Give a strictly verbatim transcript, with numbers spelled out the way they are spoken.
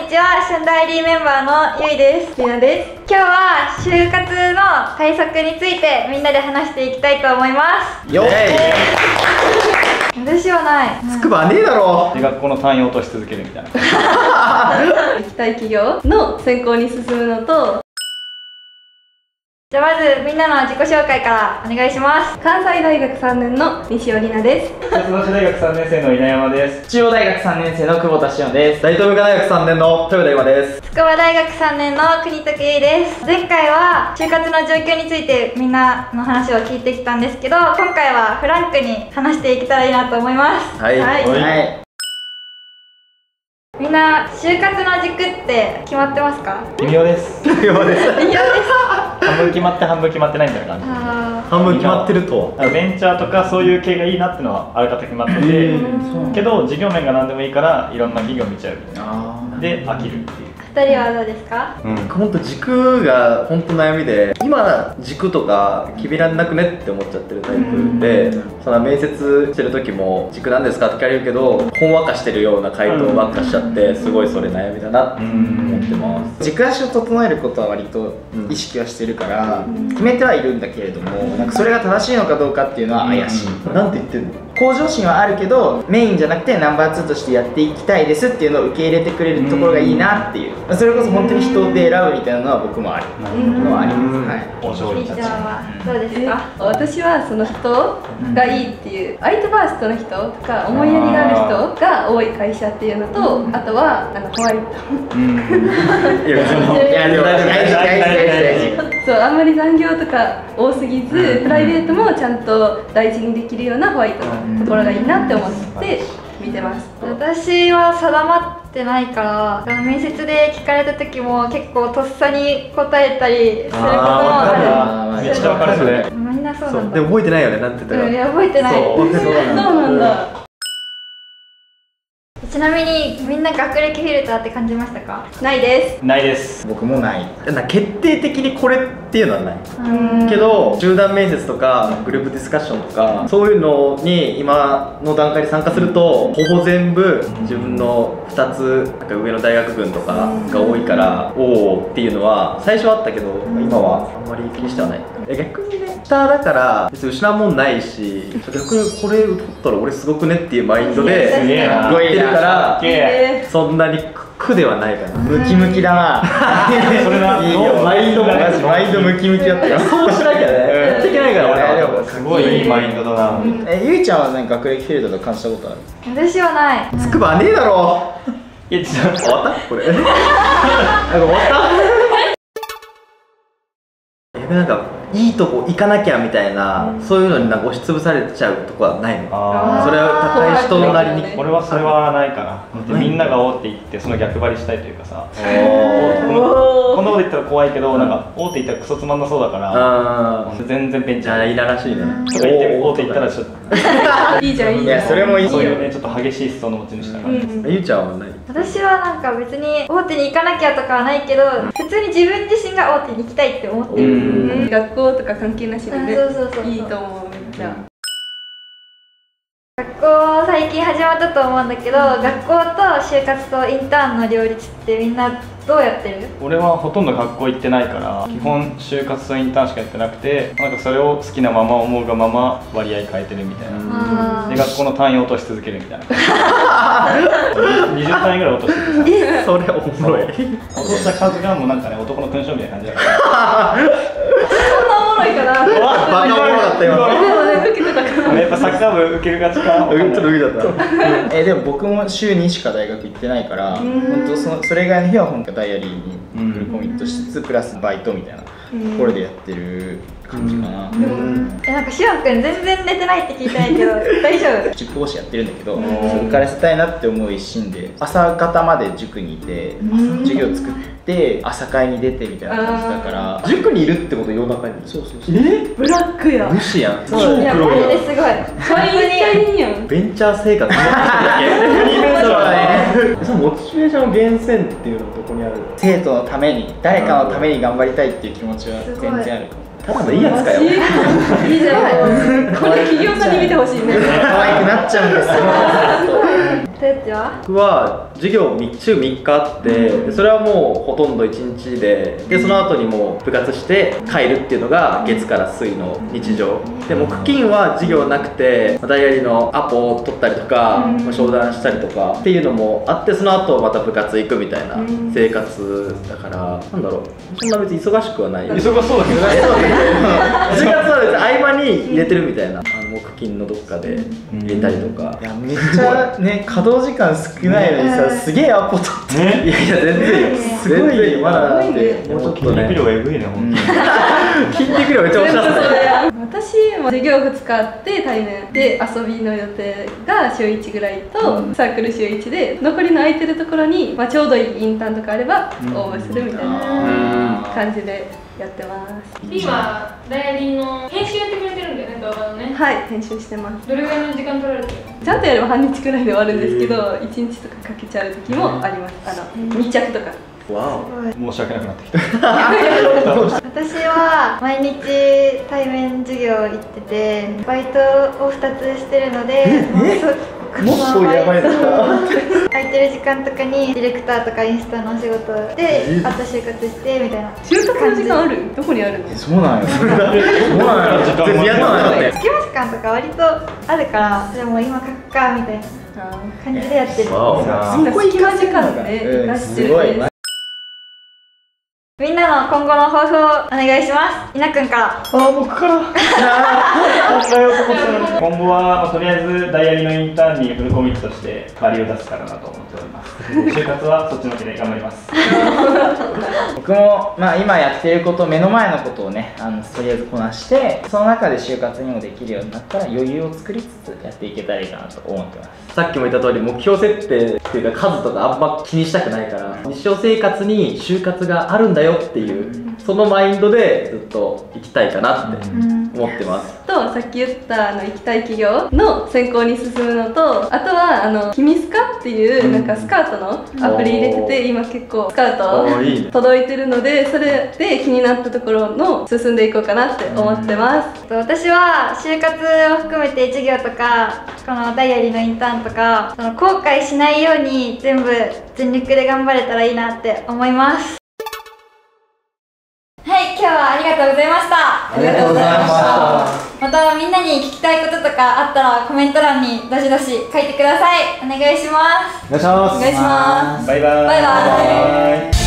んにちは、春代理メンバーのゆいです。りなです。今日は就活の対策についてみんなで話していきたいと思います。よっ、えー、私はない。つくばねえだろ。で、学校の単位落とし続けるみたいな。行きたい企業の選考に進むのと。じゃあまずみんなの自己紹介からお願いします。関西大学さんねんの西尾里奈です。鉄道大学さんねん生の稲山です。中央大学さんねん生の久保田志音です。大東文化大学さんねんの豊田岩です。筑波大学さんねんの国時結衣です。前回は就活の状況についてみんなの話を聞いてきたんですけど、今回はフランクに話していけたらいいなと思います。はい、はいはい、みんな就活の軸って決まってますか？微妙です。微妙です。微妙です。半分決まって半分決まってないみたいな感じ。半分決まってるとベンチャーとかそういう系がいいなってのはあらかた決まってて、けど事業面が何でもいいからいろんな企業見ちゃうで飽きるっていう。ふたりはどうですか？うん、本当軸が本当悩みで、今軸とか決められなくねって思っちゃってるタイプで、その面接してる時も軸なんですかって聞かれるけど、ほんわかしてるような回答ばっかしちゃって、すごいそれ悩みだなって思ってます。軸足を整えることは割と意識はしてるから決めてはいるんだけれども、なんかそれが正しいのかどうかっていうのは怪しい。なんて言ってんの？向上心はあるけどメインじゃなくてナンバーツーとしてやっていきたいですっていうのを受け入れてくれるところがいいなっていう、それこそ本当に人で選ぶみたいなのは僕もあるのはあります。はい、お嬢ちゃんはどうですか？私はその人がいいっていう、相手ファーストの人とか思いやりがある人が多い会社っていうのと、あとはあのホワイト。いやでも大事大事。そう、あんまり残業とか多すぎず、プライベートもちゃんと大事にできるようなホワイトのところがいいなって思って見てます。私は定まってないから、面接で聞かれた時も結構とっさに答えたりすることもある。めっちゃわかるそれ。みんなそうなんだ。でも覚えてないよね、なんて言ったら。いや覚えてない。そうなんだ。ちなみにみんな学歴フィルターって感じましたか？ないです。ないです。僕もない。なんか決定的にこれっていうのはない。けど集団面接とかグループディスカッションとかそういうのに今の段階で参加すると、ほぼ全部自分のふたつなんか上の大学群とかが多いから、おおっていうのは最初はあったけど今はあんまり気にしてはない。逆にね、下だから別に失うもんないし、逆にこれ取ったら俺すごくねっていうマインドで動いてるから、そんなに苦ではないかな。ムキムキだな。それはマインドもマインドムキムキだったから、そうしなきゃねやっていけないから。俺すごいいいマインドだな。え、ゆいちゃんは何か学歴フィールドとか感じたことある？私はない。つくばねえだろ。いや、ちょっと終わったこれ。終わった。なんかいいとこ行かなきゃみたいな、そういうのになんか押しつぶされちゃうとこはないの？それは高い人なりに。俺はそれはないかな。みんなが「お」って言ってその逆張りしたいというかさ、こんなこと言ったら怖いけど、なんか「お」って言ったらクソつまんなそうだから、全然ベンチャーいららしいね。それ言って「お」って言ったらちょっといいじゃん。いいじゃん、それもいい。そういうね、ちょっと激しい思想の持ち主だから。ゆうちゃんはない？私はなんか別に大手に行かなきゃとかはないけど、普通に自分自身が大手に行きたいって思ってる。学校とか関係なしでね、いいと思う。めっちゃ学校最近始まったと思うんだけど、うん、学校と就活とインターンの両立ってみんなどうやってる？俺はほとんど学校行ってないから、うん、基本就活とインターンしかやってなくて、なんかそれを好きなまま思うがまま割合変えてるみたいな、うん、で学校の単位落とし続けるみたいな。にじゅう単位ぐらい落としててさ。それおもろい。落とした数がもうなんかね、男の勲章みたいな感じだから。そんなおもろいかな。バカおもろかった今。やっぱサッカー部受けるがちか。うん、ちょっと受けだった。え、でも僕も週にしか大学行ってないから、本当そのそれ以外の日は本当ダイアリーにフルコミットしつつプラスバイトみたいなところでやってる感じかな。え、なんかしおんくん全然寝てないって聞いてないけど大丈夫？塾講師やってるんだけど、そこからせたいなって思う一心で朝方まで塾にいて授業作って。で朝会に出てみたいな感じだから、塾にいるってこと。夜中に。そうそうそう。え、ブラックや無視やん。超黒いやん。マジですごい。ベンチャー生活。そのモチベーションの源泉っていうのはどこにある？生徒のために、誰かのために頑張りたいっていう気持ちは全然ある。ただのいいやつかよ。いいじゃん。これ企業さんに見てほしいね。可愛くなっちゃうんですよ。僕は授業週みっかあって、うん、それはもうほとんどいちにちで、でその後にもう部活して帰るっていうのが月から水の日常で、木金は授業なくてダイアリーのアポを取ったりとか、うん、商談したりとかっていうのもあって、その後また部活行くみたいな生活だから、うん、なんだろう、そんな別に忙しくはない。忙しそうだけどね。部活は別に合間に入れてるみたいな、あの木金のどっかで入れたりとか、うん、いやめっちゃね稼働時間少ないのにさ、すげえアポ取って、いやいや全然すごい、まだだってもうちょっとね、筋肉量がエグいね、ほんとに筋肉量めっちゃ面白かったね。私も授業ふつかあって対面で、遊びの予定が週いちぐらいとサークル週いちで、残りの空いてるところにちょうどいいインターンとかあれば応募するみたいな感じでやってます。今ダイアリーの編集やってくれてるんだよね、動画のね。はい、編集してます。どれぐらいの時間取られてるの？ちゃんとやれば半日くらいで終わるんですけど、いちにちとかかけちゃう時もあります。あの密着とか。わお、申し訳なくなってきた。私は毎日対面授業行ってて、バイトをふたつしてるので、もっとやばいな。空いてる時間とかにディレクターとかインスタのお仕事で、あと就活してみたいな。就活の時間ある？どこにあるの？そうなんや。そうなんや。時間もない。隙間時間とか割とあるから、じゃあもう今書くかみたいな感じでやってる。そこ隙間時間で出してる。みんなの今後の抱負をお願いします。いなくんから。ああ、僕から。考えようと思ってた。今後は、まあ、とりあえずダイアリーのインターンにフルコミットしてバリを出すからなと思っております。就活はそっちのけで頑張ります。僕もまあ今やっていること、目の前のことをね、あのとりあえずこなして、その中で就活にもできるようになったら余裕を作りつつやっていけたらいいかなと思ってます。さっきも言った通り、目標設定っていうか数とかあんま気にしたくないから、日常生活に就活があるんだよ。っていうそのマインドでずっと行きたいかなって思ってます、うん、とさっき言ったあの行きたい企業の選考に進むのと、あとはあの「君スカ」っていうなんかスカートのアプリ入れてて、今結構スカート届いてるので、それで気になったところの進んでいこうかなって思ってます、うん、私は就活を含めて授業とかこのダイアリーのインターンとか、その後悔しないように全部全力で頑張れたらいいなって思います。今日はありがとうございました。ありがとうございました。またみんなに聞きたいこととかあったらコメント欄にどしどし書いてください。お願いします。お願いします。お願いします。バイバイ。バイバイ。